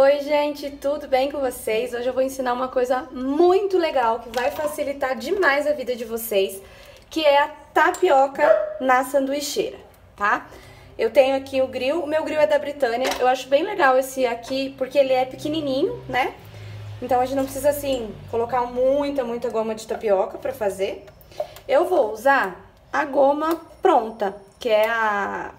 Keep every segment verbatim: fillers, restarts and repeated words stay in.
Oi gente, tudo bem com vocês? Hoje eu vou ensinar uma coisa muito legal que vai facilitar demais a vida de vocês, que é a tapioca na sanduicheira, tá? Eu tenho aqui o grill, o meu grill é da Britânia, eu acho bem legal esse aqui porque ele é pequenininho, né? Então a gente não precisa assim colocar muita, muita goma de tapioca pra fazer. Eu vou usar a goma pronta, que é a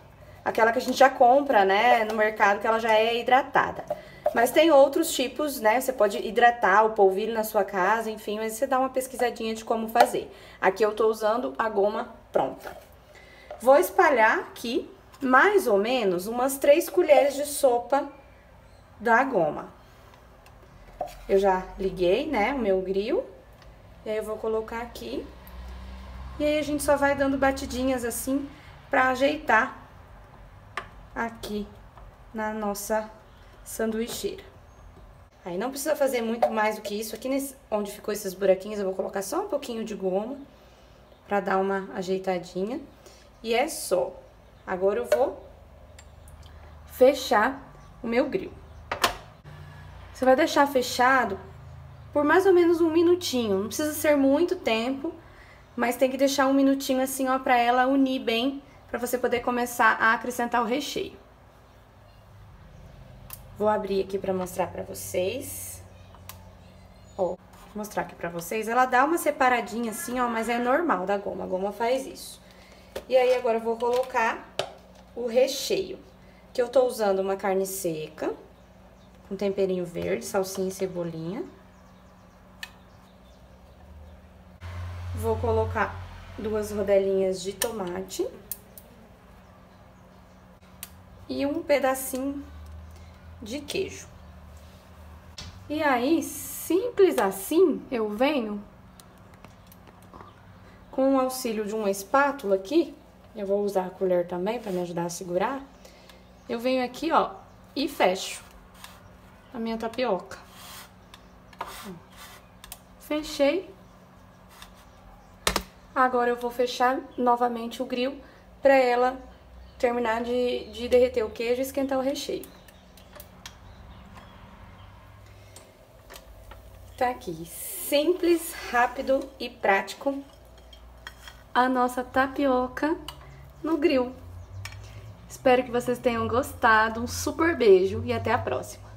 aquela que a gente já compra, né, no mercado, que ela já é hidratada. Mas tem outros tipos, né? Você pode hidratar o polvilho na sua casa, enfim, mas você dá uma pesquisadinha de como fazer. Aqui eu tô usando a goma pronta. Vou espalhar aqui, mais ou menos, umas três colheres de sopa da goma. Eu já liguei, né, o meu grill. E aí eu vou colocar aqui. E aí a gente só vai dando batidinhas assim pra ajeitar aqui na nossa sanduicheira. Aí não precisa fazer muito mais do que isso. Aqui nesse, onde ficou esses buraquinhos, eu vou colocar só um pouquinho de goma pra dar uma ajeitadinha. E é só. Agora eu vou fechar o meu grill. Você vai deixar fechado por mais ou menos um minutinho. Não precisa ser muito tempo, mas tem que deixar um minutinho assim, ó, pra ela unir bem, pra você poder começar a acrescentar o recheio. Vou abrir aqui pra mostrar pra vocês. Ó, vou mostrar aqui pra vocês. Ela dá uma separadinha assim, ó, mas é normal da goma. A goma faz isso. E aí, agora eu vou colocar o recheio. Que eu tô usando uma carne seca, com temperinho verde, salsinha e cebolinha. Vou colocar duas rodelinhas de tomate. E um pedacinho de queijo. E aí, simples assim, eu venho com o auxílio de uma espátula aqui, eu vou usar a colher também para me ajudar a segurar, eu venho aqui, ó, e fecho a minha tapioca. Fechei. Agora eu vou fechar novamente o grill para ela terminar de, de derreter o queijo e esquentar o recheio. Tá aqui, simples, rápido e prático, a nossa tapioca no grill. Espero que vocês tenham gostado, um super beijo e até a próxima!